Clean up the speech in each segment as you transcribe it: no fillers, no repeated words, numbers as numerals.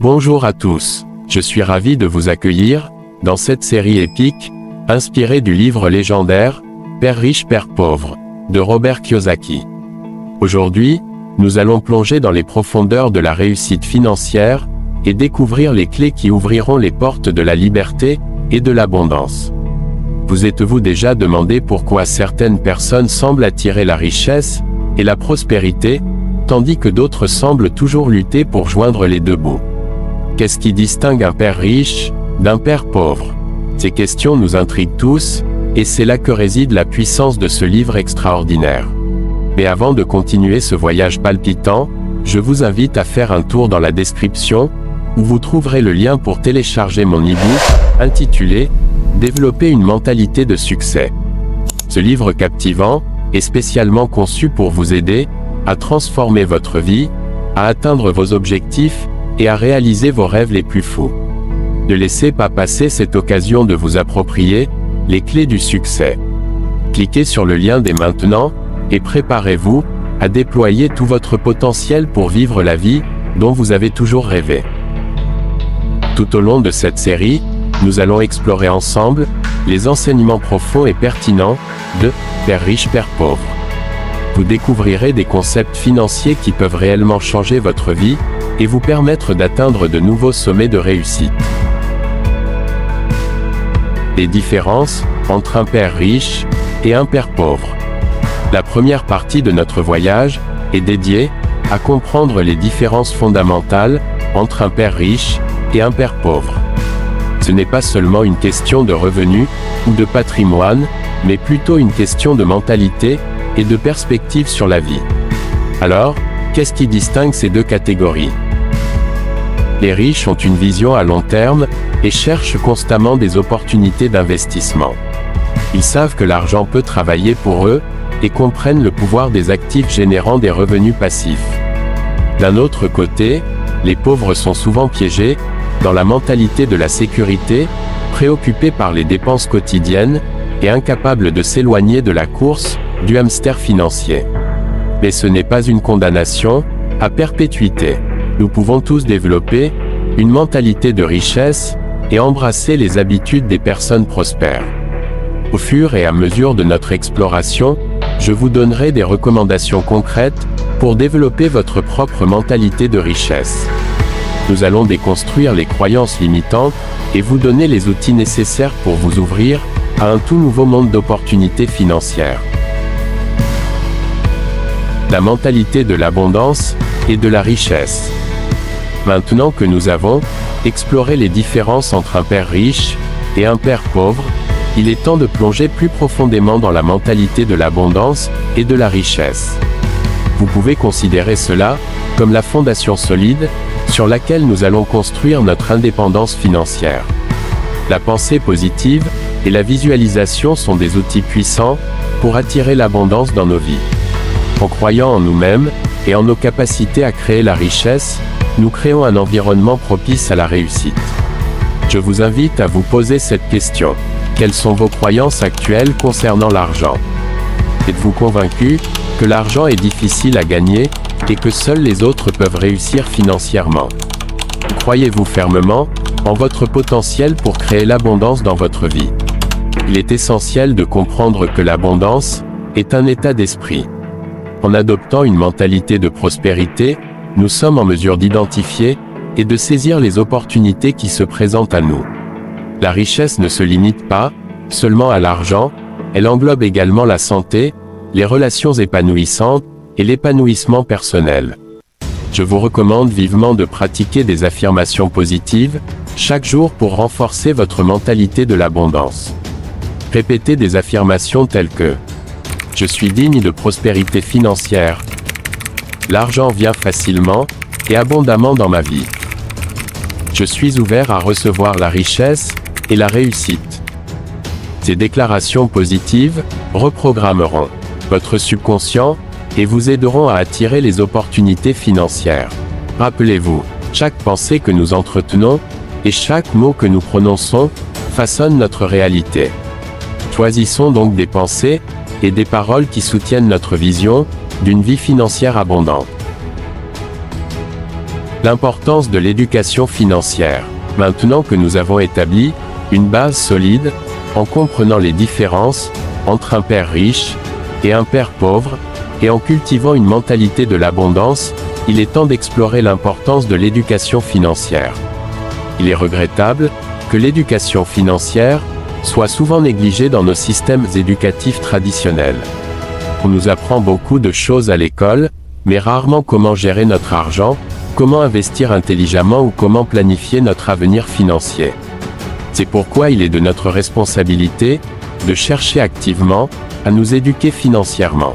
Bonjour à tous, je suis ravi de vous accueillir dans cette série épique, inspirée du livre légendaire « Père riche, père pauvre » de Robert Kiyosaki. Aujourd'hui, nous allons plonger dans les profondeurs de la réussite financière et découvrir les clés qui ouvriront les portes de la liberté et de l'abondance. Vous êtes-vous déjà demandé pourquoi certaines personnes semblent attirer la richesse et la prospérité, tandis que d'autres semblent toujours lutter pour joindre les deux bouts? Qu'est-ce qui distingue un père riche d'un père pauvre? Ces questions nous intriguent tous, et c'est là que réside la puissance de ce livre extraordinaire. Mais avant de continuer ce voyage palpitant, je vous invite à faire un tour dans la description, où vous trouverez le lien pour télécharger mon e-book, intitulé « Développer une mentalité de succès ». Ce livre captivant est spécialement conçu pour vous aider à transformer votre vie, à atteindre vos objectifs, et à réaliser vos rêves les plus fous. Ne laissez pas passer cette occasion de vous approprier les clés du succès. Cliquez sur le lien dès maintenant, et préparez-vous à déployer tout votre potentiel pour vivre la vie dont vous avez toujours rêvé. Tout au long de cette série, nous allons explorer ensemble les enseignements profonds et pertinents de « Père riche, père pauvre ». Vous découvrirez des concepts financiers qui peuvent réellement changer votre vie, et vous permettre d'atteindre de nouveaux sommets de réussite. Les différences entre un père riche et un père pauvre. La première partie de notre voyage est dédiée à comprendre les différences fondamentales entre un père riche et un père pauvre. Ce n'est pas seulement une question de revenus ou de patrimoine, mais plutôt une question de mentalité et de perspective sur la vie. Alors, qu'est-ce qui distingue ces deux catégories? Les riches ont une vision à long terme et cherchent constamment des opportunités d'investissement. Ils savent que l'argent peut travailler pour eux et comprennent le pouvoir des actifs générant des revenus passifs. D'un autre côté, les pauvres sont souvent piégés dans la mentalité de la sécurité, préoccupés par les dépenses quotidiennes et incapables de s'éloigner de la course du hamster financier. Mais ce n'est pas une condamnation à perpétuité. Nous pouvons tous développer une mentalité de richesse et embrasser les habitudes des personnes prospères. Au fur et à mesure de notre exploration, je vous donnerai des recommandations concrètes pour développer votre propre mentalité de richesse. Nous allons déconstruire les croyances limitantes et vous donner les outils nécessaires pour vous ouvrir à un tout nouveau monde d'opportunités financières. La mentalité de l'abondance et de la richesse. Maintenant que nous avons exploré les différences entre un père riche et un père pauvre, il est temps de plonger plus profondément dans la mentalité de l'abondance et de la richesse. Vous pouvez considérer cela comme la fondation solide sur laquelle nous allons construire notre indépendance financière. La pensée positive et la visualisation sont des outils puissants pour attirer l'abondance dans nos vies. En croyant en nous-mêmes et en nos capacités à créer la richesse, nous créons un environnement propice à la réussite. Je vous invite à vous poser cette question. Quelles sont vos croyances actuelles concernant l'argent? Êtes-vous convaincu que l'argent est difficile à gagner et que seuls les autres peuvent réussir financièrement? Croyez-vous fermement en votre potentiel pour créer l'abondance dans votre vie? Il est essentiel de comprendre que l'abondance est un état d'esprit. En adoptant une mentalité de prospérité, nous sommes en mesure d'identifier et de saisir les opportunités qui se présentent à nous. La richesse ne se limite pas seulement à l'argent, elle englobe également la santé, les relations épanouissantes et l'épanouissement personnel. Je vous recommande vivement de pratiquer des affirmations positives chaque jour pour renforcer votre mentalité de l'abondance. Répétez des affirmations telles que: je suis digne de prospérité financière. L'argent vient facilement et abondamment dans ma vie. Je suis ouvert à recevoir la richesse et la réussite. Ces déclarations positives reprogrammeront votre subconscient et vous aideront à attirer les opportunités financières. Rappelez-vous, chaque pensée que nous entretenons et chaque mot que nous prononçons façonne notre réalité. Choisissons donc des pensées et des paroles qui soutiennent notre vision d'une vie financière abondante. L'importance de l'éducation financière. Maintenant que nous avons établi une base solide, en comprenant les différences entre un père riche et un père pauvre, et en cultivant une mentalité de l'abondance, il est temps d'explorer l'importance de l'éducation financière. Il est regrettable que l'éducation financière soit souvent négligée dans nos systèmes éducatifs traditionnels. On nous apprend beaucoup de choses à l'école, mais rarement comment gérer notre argent, comment investir intelligemment ou comment planifier notre avenir financier. C'est pourquoi il est de notre responsabilité de chercher activement à nous éduquer financièrement.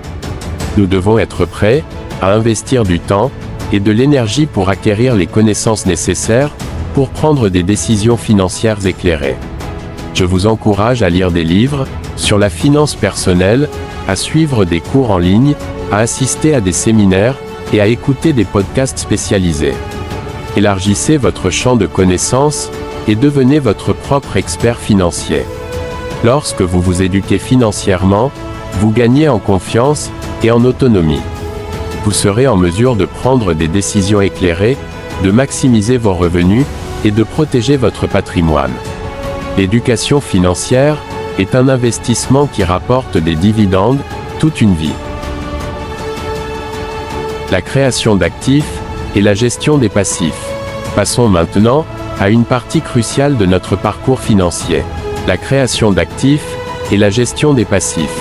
Nous devons être prêts à investir du temps et de l'énergie pour acquérir les connaissances nécessaires pour prendre des décisions financières éclairées. Je vous encourage à lire des livres sur la finance personnelle, à suivre des cours en ligne, à assister à des séminaires et à écouter des podcasts spécialisés. Élargissez votre champ de connaissances et devenez votre propre expert financier. Lorsque vous vous éduquez financièrement, vous gagnez en confiance et en autonomie. Vous serez en mesure de prendre des décisions éclairées, de maximiser vos revenus et de protéger votre patrimoine. L'éducation financière est un investissement qui rapporte des dividendes toute une vie. La création d'actifs et la gestion des passifs. Passons maintenant à une partie cruciale de notre parcours financier. La création d'actifs et la gestion des passifs.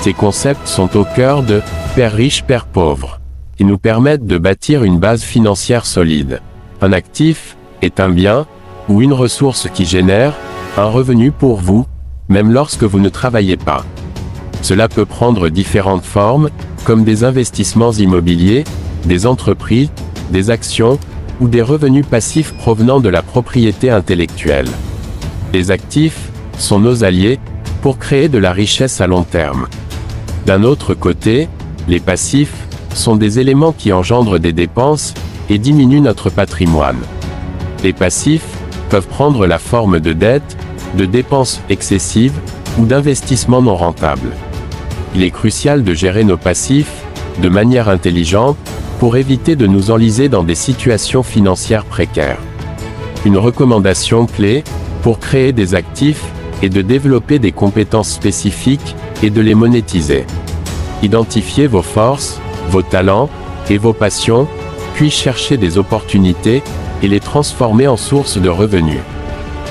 Ces concepts sont au cœur de « Père riche, père pauvre » et nous permettent de bâtir une base financière solide. Un actif est un bien ou une ressource qui génère un revenu pour vous, même lorsque vous ne travaillez pas. Cela peut prendre différentes formes, comme des investissements immobiliers, des entreprises, des actions ou des revenus passifs provenant de la propriété intellectuelle. Les actifs sont nos alliés pour créer de la richesse à long terme. D'un autre côté, les passifs sont des éléments qui engendrent des dépenses et diminuent notre patrimoine. Les passifs peuvent prendre la forme de dettes, de dépenses excessives ou d'investissements non rentables. Il est crucial de gérer nos passifs de manière intelligente pour éviter de nous enliser dans des situations financières précaires. Une recommandation clé pour créer des actifs est de développer des compétences spécifiques et de les monétiser. Identifiez vos forces, vos talents et vos passions, puis cherchez des opportunités et les transformez en sources de revenus.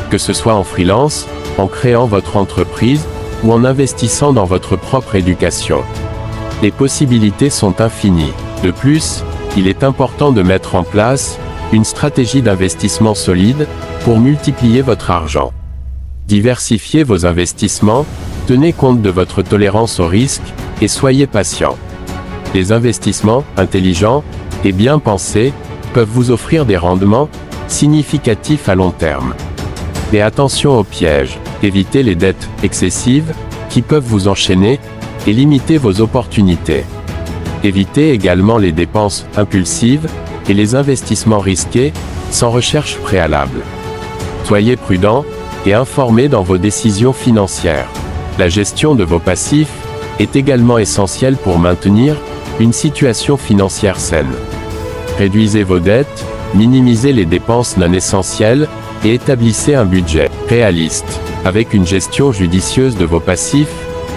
Que ce soit en freelance, en créant votre entreprise ou en investissant dans votre propre éducation. Les possibilités sont infinies. De plus, il est important de mettre en place une stratégie d'investissement solide pour multiplier votre argent. Diversifiez vos investissements, tenez compte de votre tolérance au risque, et soyez patient. Les investissements intelligents et bien pensés peuvent vous offrir des rendements significatifs à long terme. Mais attention aux pièges, évitez les dettes excessives qui peuvent vous enchaîner et limitez vos opportunités. Évitez également les dépenses impulsives et les investissements risqués sans recherche préalable. Soyez prudent et informé dans vos décisions financières. La gestion de vos passifs est également essentielle pour maintenir une situation financière saine. Réduisez vos dettes, minimisez les dépenses non essentielles et établissez un budget réaliste. Avec une gestion judicieuse de vos passifs,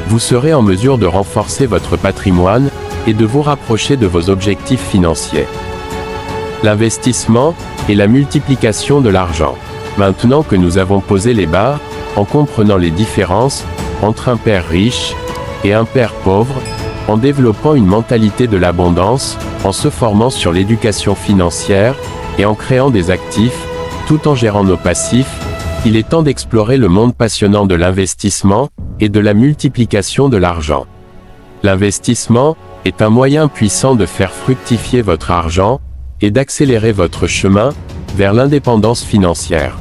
vous serez en mesure de renforcer votre patrimoine et de vous rapprocher de vos objectifs financiers. L'investissement et la multiplication de l'argent. Maintenant que nous avons posé les bases, en comprenant les différences entre un père riche et un père pauvre, en développant une mentalité de l'abondance, en se formant sur l'éducation financière et en créant des actifs, tout en gérant nos passifs, il est temps d'explorer le monde passionnant de l'investissement et de la multiplication de l'argent. L'investissement est un moyen puissant de faire fructifier votre argent et d'accélérer votre chemin vers l'indépendance financière.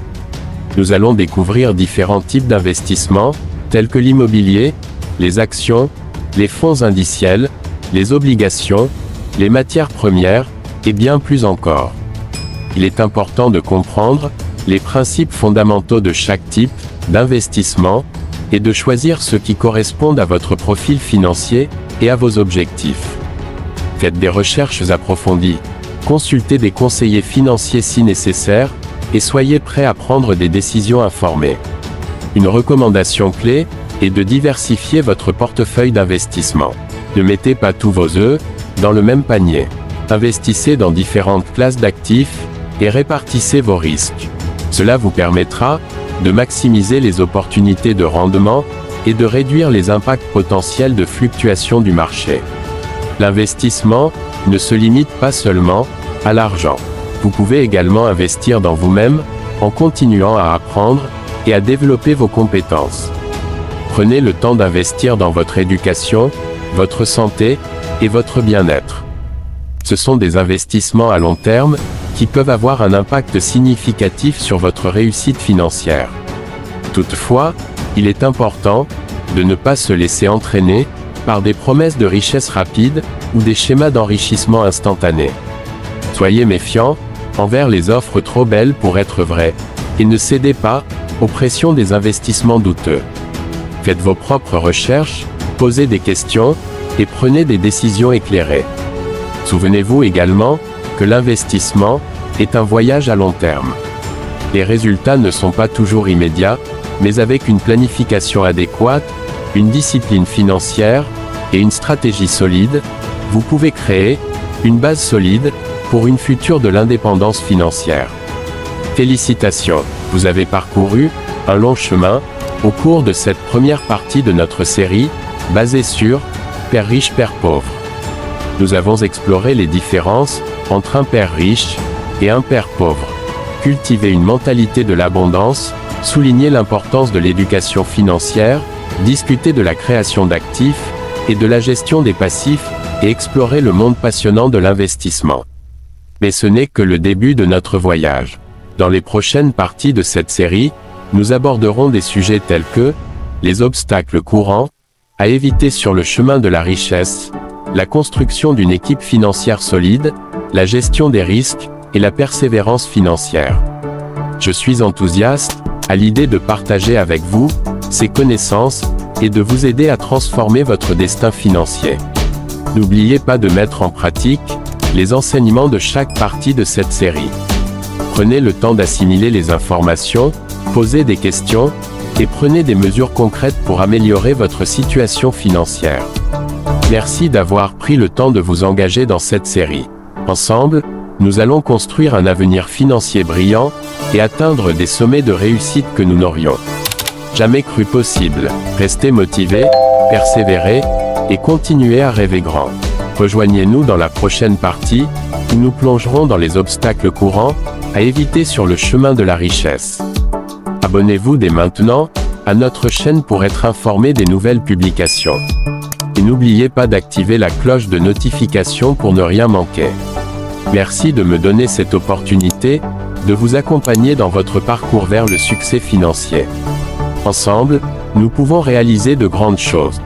Nous allons découvrir différents types d'investissements, tels que l'immobilier, les actions, les fonds indiciels, les obligations, les matières premières, et bien plus encore. Il est important de comprendre les principes fondamentaux de chaque type d'investissement, et de choisir ceux qui correspondent à votre profil financier et à vos objectifs. Faites des recherches approfondies Consultez des conseillers financiers si nécessaire, et soyez prêt à prendre des décisions informées. Une recommandation clé est de diversifier votre portefeuille d'investissement. Ne mettez pas tous vos œufs dans le même panier. Investissez dans différentes classes d'actifs et répartissez vos risques. Cela vous permettra de maximiser les opportunités de rendement et de réduire les impacts potentiels de fluctuations du marché. L'investissement ne se limite pas seulement à l'argent. Vous pouvez également investir dans vous-même en continuant à apprendre et à développer vos compétences. Prenez le temps d'investir dans votre éducation, votre santé et votre bien-être. Ce sont des investissements à long terme qui peuvent avoir un impact significatif sur votre réussite financière. Toutefois, il est important de ne pas se laisser entraîner par des promesses de richesse rapide ou des schémas d'enrichissement instantané. Soyez méfiant envers les offres trop belles pour être vraies et ne cédez pas aux pressions des investissements douteux. Faites vos propres recherches, posez des questions et prenez des décisions éclairées. Souvenez-vous également que l'investissement est un voyage à long terme. Les résultats ne sont pas toujours immédiats, mais avec une planification adéquate, une discipline financière et une stratégie solide, vous pouvez créer une base solide pour une future de l'indépendance financière. Félicitations, vous avez parcouru un long chemin au cours de cette première partie de notre série, basée sur « Père riche, père pauvre ». Nous avons exploré les différences entre un père riche et un père pauvre. Cultiver une mentalité de l'abondance, souligner l'importance de l'éducation financière, discuter de la création d'actifs et de la gestion des passifs et explorer le monde passionnant de l'investissement. Mais ce n'est que le début de notre voyage. Dans les prochaines parties de cette série, nous aborderons des sujets tels que les obstacles courants à éviter sur le chemin de la richesse, la construction d'une équipe financière solide, la gestion des risques et la persévérance financière. Je suis enthousiaste à l'idée de partager avec vous ces connaissances et de vous aider à transformer votre destin financier. N'oubliez pas de mettre en pratique les enseignements de chaque partie de cette série. Prenez le temps d'assimiler les informations, posez des questions et prenez des mesures concrètes pour améliorer votre situation financière. Merci d'avoir pris le temps de vous engager dans cette série. Ensemble, nous allons construire un avenir financier brillant et atteindre des sommets de réussite que nous n'aurions jamais cru possible. Restez motivés, persévérez et continuez à rêver grand. Rejoignez-nous dans la prochaine partie où nous plongerons dans les obstacles courants à éviter sur le chemin de la richesse. Abonnez-vous dès maintenant à notre chaîne pour être informé des nouvelles publications. Et n'oubliez pas d'activer la cloche de notification pour ne rien manquer. Merci de me donner cette opportunité de vous accompagner dans votre parcours vers le succès financier. Ensemble, nous pouvons réaliser de grandes choses.